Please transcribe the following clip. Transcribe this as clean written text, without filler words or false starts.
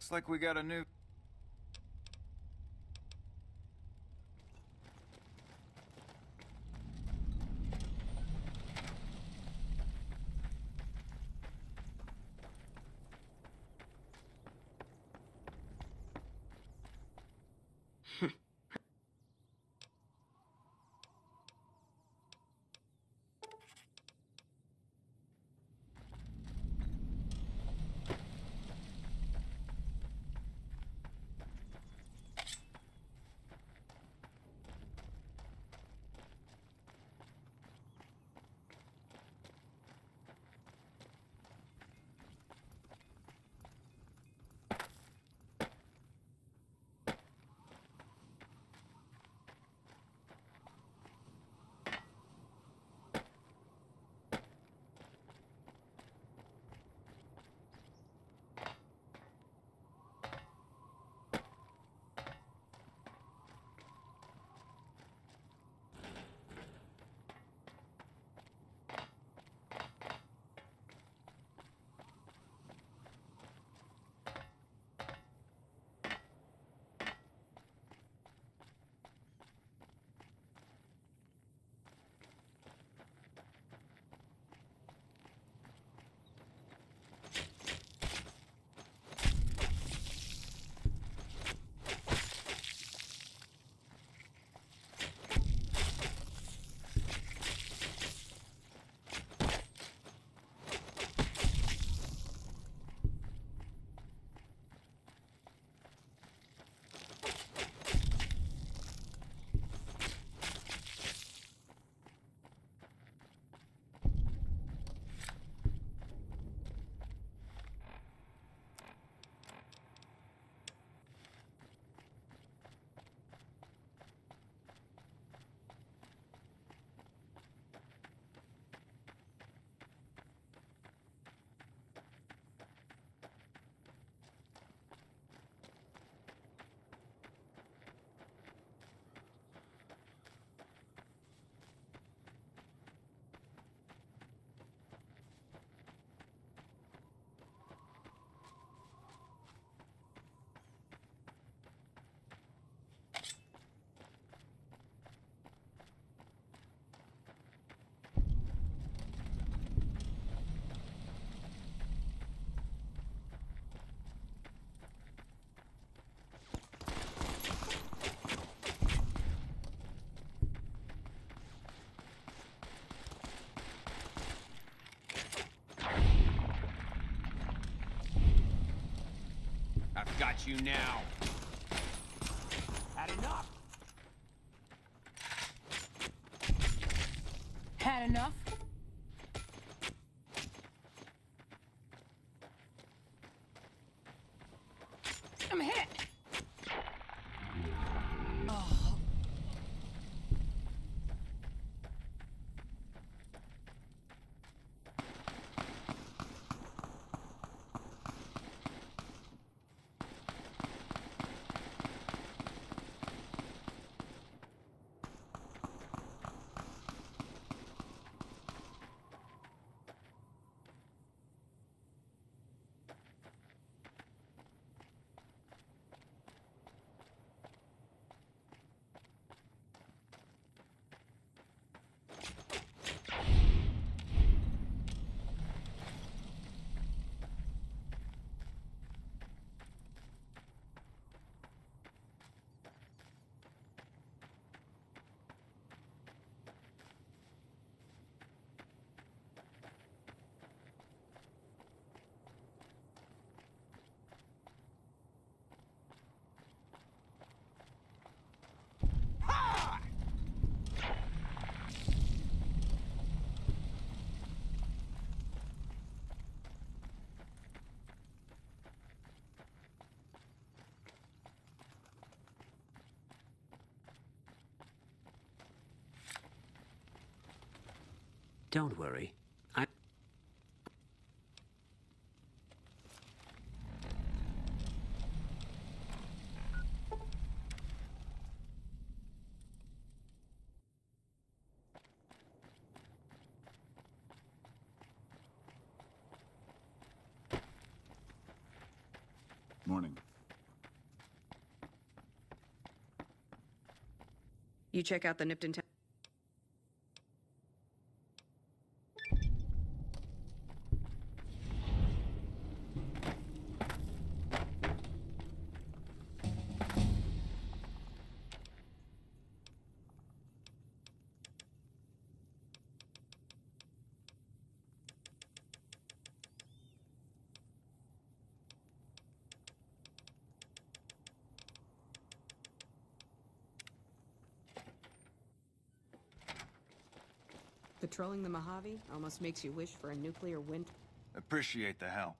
Looks like we got a new... I've got you now. Had enough. Had enough? I'm hit. Oh. Don't worry. Morning. You check out the Nipton town. Patrolling the Mojave almost makes you wish for a nuclear winter. Appreciate the help.